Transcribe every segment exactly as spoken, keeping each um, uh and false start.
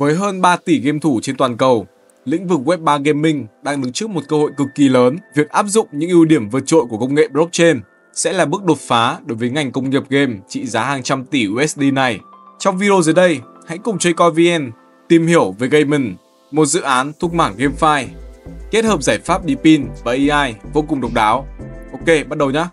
Với hơn ba tỷ game thủ trên toàn cầu, lĩnh vực web ba gaming đang đứng trước một cơ hội cực kỳ lớn. Việc áp dụng những ưu điểm vượt trội của công nghệ blockchain sẽ là bước đột phá đối với ngành công nghiệp game trị giá hàng trăm tỷ u ét đê này. Trong video dưới đây, hãy cùng Chơi Coin vê en tìm hiểu về Gaimin, một dự án thuộc mảng GameFi, kết hợp giải pháp DePIN và a i vô cùng độc đáo. Ok, bắt đầu nhé!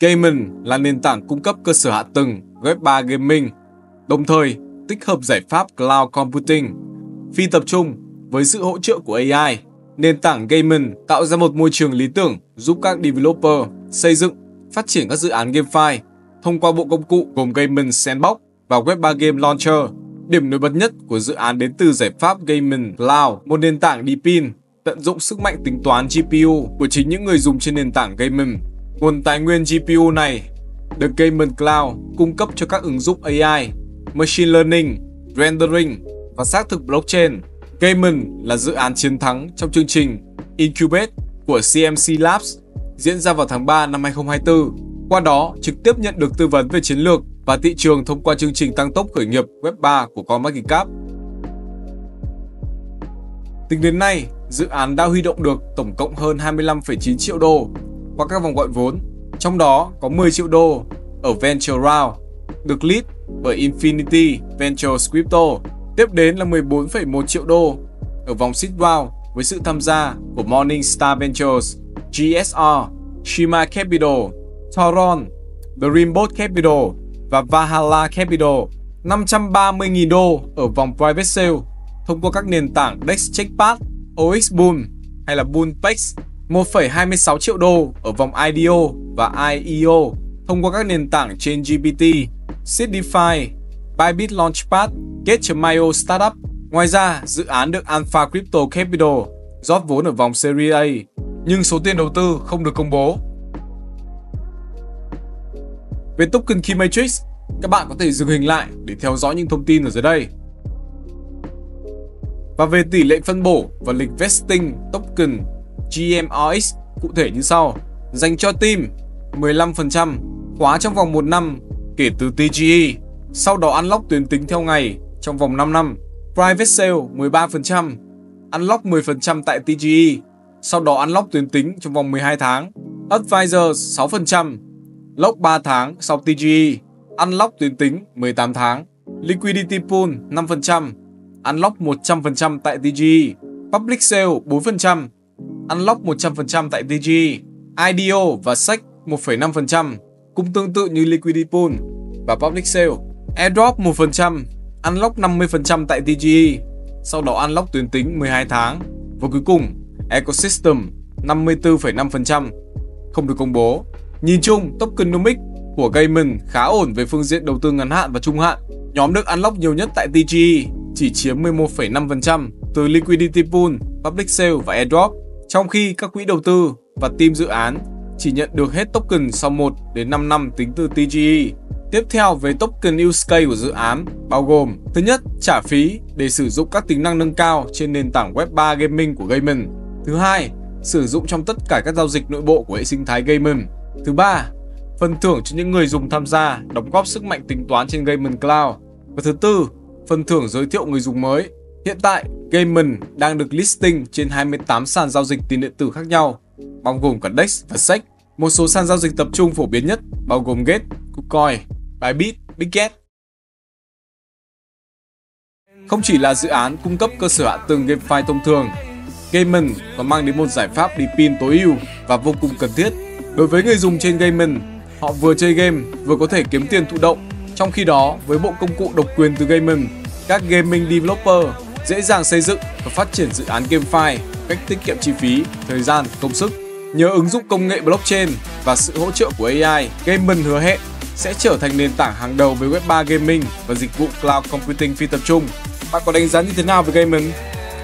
Gaimin là nền tảng cung cấp cơ sở hạ tầng web ba gaming, đồng thời tích hợp giải pháp Cloud Computing, phi tập trung với sự hỗ trợ của a i. Nền tảng Gaimin tạo ra một môi trường lý tưởng giúp các developer xây dựng, phát triển các dự án GameFi thông qua bộ công cụ gồm Gaimin Sandbox và web ba Game Launcher. Điểm nổi bật nhất của dự án đến từ giải pháp Gaimin Cloud, một nền tảng DePIN tận dụng sức mạnh tính toán giê pê u của chính những người dùng trên nền tảng Gaimin. Nguồn tài nguyên giê pê u này được Gaimin Cloud cung cấp cho các ứng dụng a i, Machine Learning, Rendering và xác thực blockchain. Gaimin là dự án chiến thắng trong chương trình Incubate của xê em xê Labs diễn ra vào tháng ba năm hai nghìn không trăm hai mươi tư. Qua đó, trực tiếp nhận được tư vấn về chiến lược và thị trường thông qua chương trình tăng tốc khởi nghiệp web ba của CoinMarketCap. Tính đến nay, dự án đã huy động được tổng cộng hơn hai mươi lăm phẩy chín triệu đô qua các vòng gọi vốn, trong đó có mười triệu đô ở Venture Round, được lead bởi Infinity Ventures Crypto. Tiếp đến là mười bốn phẩy một triệu đô ở vòng Seed Round với sự tham gia của Morningstar Ventures, giê ét rờ, Shima Capital, Toron, The Rainbow Capital và Valhalla Capital. năm trăm ba mươi nghìn đô ở vòng Private Sale thông qua các nền tảng Dex Checkpad, ô ích Boom hay là BullPex. một phẩy hai mươi sáu triệu đô ở vòng i đê o và i e o thông qua các nền tảng trên giê bê tê, Seedify, Bybit Launchpad, Ketch chấm i o Startup. Ngoài ra, dự án được Alpha Crypto Capital rót vốn ở vòng Series A, nhưng số tiền đầu tư không được công bố. Về token Key Matrix, các bạn có thể dừng hình lại để theo dõi những thông tin ở dưới đây. Và về tỷ lệ phân bổ và lịch vesting token giê em rờ ích cụ thể như sau: dành cho team mười lăm phần trăm khóa trong vòng một năm kể từ tê giê e, sau đó unlock tuyến tính theo ngày trong vòng năm năm. Private sale mười ba phần trăm, unlock mười phần trăm tại tê giê e, sau đó unlock tuyến tính trong vòng mười hai tháng. Advisor sáu phần trăm, lock ba tháng sau tê giê e, unlock tuyến tính mười tám tháng. Liquidity pool năm phần trăm, unlock một trăm phần trăm tại tê giê e. Public sale bốn phần trăm, unlock một trăm phần trăm tại tê giê e. i đê o và ét e xê một phẩy năm phần trăm, cũng tương tự như Liquidity Pool và Public Sale. Airdrop một phần trăm, unlock năm mươi phần trăm tại tê giê e, sau đó unlock tuyến tính mười hai tháng. Và cuối cùng, Ecosystem năm mươi tư phẩy năm phần trăm, không được công bố. Nhìn chung, tokenomics của Gaimin khá ổn về phương diện đầu tư ngắn hạn và trung hạn. Nhóm được unlock nhiều nhất tại tê giê e chỉ chiếm mười một phẩy năm phần trăm từ Liquidity Pool, Public Sale và Airdrop, trong khi các quỹ đầu tư và team dự án chỉ nhận được hết token sau một đến năm năm tính từ tê giê e. Tiếp theo về token u ét ca của dự án bao gồm: thứ nhất, trả phí để sử dụng các tính năng nâng cao trên nền tảng web ba gaming của Gaimin. Thứ hai, sử dụng trong tất cả các giao dịch nội bộ của hệ sinh thái Gaimin. Thứ ba, phần thưởng cho những người dùng tham gia đóng góp sức mạnh tính toán trên Gaimin Cloud. Và thứ tư, phần thưởng giới thiệu người dùng mới. Hiện tại, Gaimin đang được listing trên hai mươi tám sàn giao dịch tiền điện tử khác nhau, bao gồm cả Dex và ét e xê. Một số sàn giao dịch tập trung phổ biến nhất bao gồm Gate, KuCoin, Bybit, Bitget. Không chỉ là dự án cung cấp cơ sở hạ tầng GameFi thông thường, Gaimin còn mang đến một giải pháp DePIN tối ưu và vô cùng cần thiết. Đối với người dùng trên Gaimin, họ vừa chơi game vừa có thể kiếm tiền thụ động. Trong khi đó, với bộ công cụ độc quyền từ Gaimin, các gaming developer dễ dàng xây dựng và phát triển dự án GameFi cách tiết kiệm chi phí, thời gian, công sức. Nhờ ứng dụng công nghệ blockchain và sự hỗ trợ của a i, Gaimin hứa hẹn sẽ trở thành nền tảng hàng đầu với web ba gaming và dịch vụ cloud computing phi tập trung. Bạn có đánh giá như thế nào về Gaimin?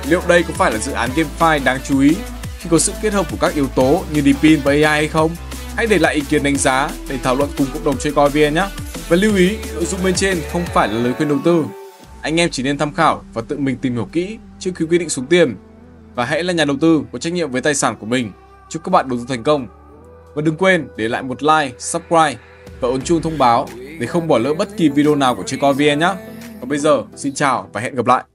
Liệu đây có phải là dự án GameFi đáng chú ý khi có sự kết hợp của các yếu tố như DePIN và a i hay không? Hãy để lại ý kiến đánh giá để thảo luận cùng cộng đồng Chơi Coin vê en nhé. Và lưu ý, nội dung bên trên không phải là lời khuyên đầu tư. Anh em chỉ nên tham khảo và tự mình tìm hiểu kỹ trước khi quyết định xuống tiền. Và hãy là nhà đầu tư có trách nhiệm với tài sản của mình. Chúc các bạn đầu tư thành công. Và đừng quên để lại một like, subscribe và ấn chuông thông báo để không bỏ lỡ bất kỳ video nào của Chơi Coin vê en nhé. Còn bây giờ, xin chào và hẹn gặp lại.